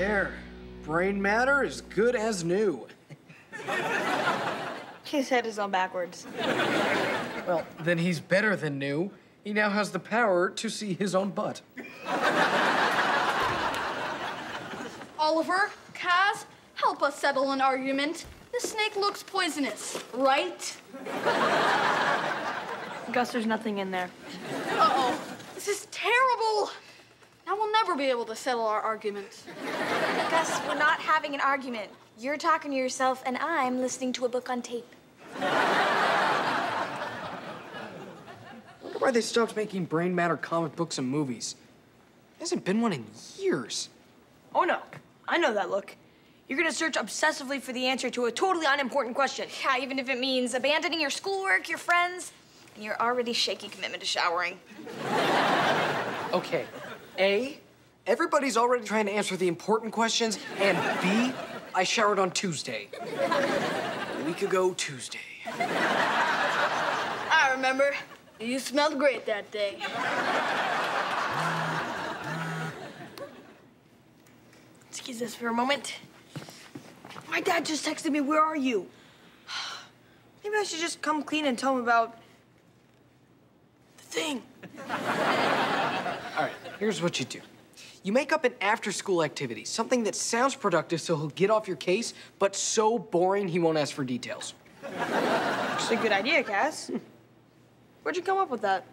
There. Brain matter is good as new. His head is on backwards. Well, then he's better than new. He now has the power to see his own butt. Oliver, Kaz, help us settle an argument. The snake looks poisonous, right? Gus, there's nothing in there. Uh-oh. This is terrible. Now we'll never be able to settle our argument. Gus, we're not having an argument. You're talking to yourself, and I'm listening to a book on tape. I wonder why they stopped making brain matter comic books and movies. There hasn't been one in years. Oh, no. I know that look. You're gonna search obsessively for the answer to a totally unimportant question. Yeah, even if it means abandoning your schoolwork, your friends, and your already shaky commitment to showering. Okay. A, everybody's already trying to answer the important questions, and B, I showered on Tuesday. A week ago, Tuesday. I remember. You smelled great that day. Excuse us for a moment. My dad just texted me, "Where are you?" Maybe I should just come clean and tell him about the thing. All right, here's what you do. You make up an after-school activity, something that sounds productive so he'll get off your case, but so boring he won't ask for details. That's a good idea, Cass. Where'd you come up with that?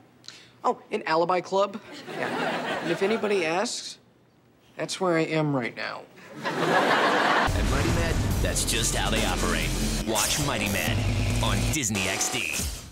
Oh, an alibi club. Yeah. And if anybody asks, that's where I am right now. At Mighty Med, that's just how they operate. Watch Mighty Med on Disney XD.